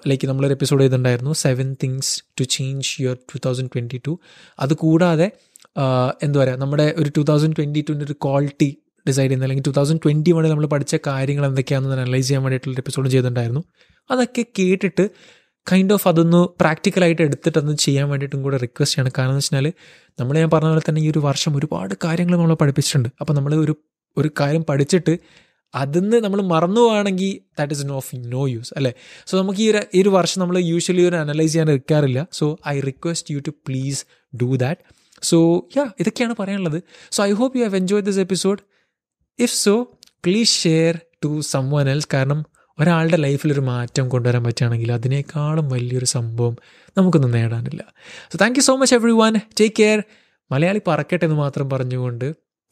ലൈക്ക് നമ്മളൊരു എപ്പിസോഡ് ചെയ്തിട്ടുണ്ടായിരുന്നു seven things to change your two thousand twenty two. അതുകൂടാതെ എന്താ പറയുക നമ്മുടെ ഒരു ടു തൗസൻഡ് ട്വൻറ്റി ടുവിൻ്റെ ഒരു ക്വാളിറ്റി ഡിസൈഡ് ചെയ്യുന്ന അല്ലെങ്കിൽ ടു തൗസൻഡ് ട്വൻറ്റി വണ്ണിൽ നമ്മൾ പഠിച്ച കാര്യങ്ങൾ എന്തൊക്കെയാണെന്ന് അനലൈസ് ചെയ്യാൻ വേണ്ടിയിട്ടുള്ള എപ്പിസോഡ് ചെയ്തിട്ടുണ്ടായിരുന്നു. അതൊക്കെ കേട്ടിട്ട് കൈൻഡ് ഓഫ് അതൊന്ന് പ്രാക്ടിക്കലായിട്ട് എടുത്തിട്ടൊന്ന് ചെയ്യാൻ വേണ്ടിയിട്ടും കൂടെ റിക്വസ്റ്റ് ചെയ്യണം. കാരണം എന്ന് വെച്ചാൽ നമ്മൾ ഞാൻ പറഞ്ഞ പോലെ തന്നെ ഈ ഒരു വർഷം ഒരുപാട് കാര്യങ്ങൾ നമ്മൾ പഠിപ്പിച്ചിട്ടുണ്ട്. അപ്പോൾ നമ്മൾ ഒരു ഒരു കാര്യം പഠിച്ചിട്ട് അതിന്ന് നമ്മൾ മറന്നു പോവുകയാണെങ്കിൽ that is of no use അല്ലേ. സോ നമുക്ക് ഈ ഒരു ഈ ഒരു വർഷം നമ്മൾ യൂഷ്വലി ഒരു അനലൈസ് ചെയ്യാൻ വെക്കാറില്ല. So I request you to please do that. So yeah ഇതൊക്കെയാണ് പറയാനുള്ളത്. So I hope you have enjoyed this episode. If so please share to someone else. കാരണം ഒരാളുടെ ലൈഫിലൊരു മാറ്റം കൊണ്ടുവരാൻ പറ്റുകയാണെങ്കിൽ അതിനേക്കാളും വലിയൊരു സംഭവം നമുക്കൊന്നും നേടാനില്ല. So thank you so much everyone. Take care. Malayali പറക്കട്ടെ എന്ന് മാത്രം പറഞ്ഞുകൊണ്ട്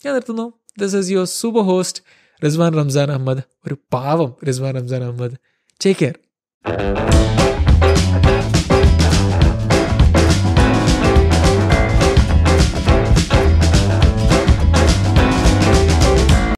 ഞാൻ നിർത്തുന്നു. This is your super host Rizwan Ramzan Ahmed. ഒരു പാവം റിസ്വാൻ റംസാൻ അഹമ്മദ്. Take care.